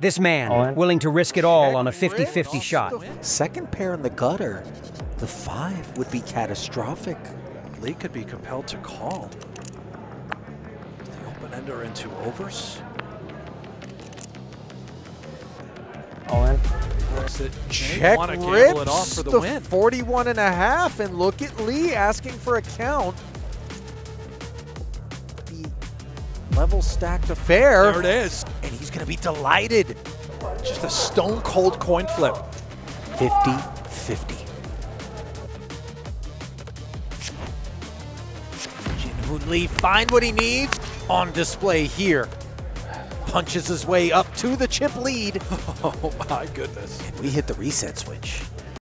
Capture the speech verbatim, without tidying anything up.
This man, willing to risk it all on a fifty fifty shot. Second pair in the gutter. The five would be catastrophic. Lee could be compelled to call. The open-ender into overs. Owen. Check rips the forty-one and a half, and look at Lee asking for a count. The level stacked affair. There it is. And he's going to be delighted. Just a stone cold coin flip. fifty fifty. Jin Hoon Lee find what he needs on display here. Punches his way up to the chip lead. Oh my goodness. And we hit the reset switch.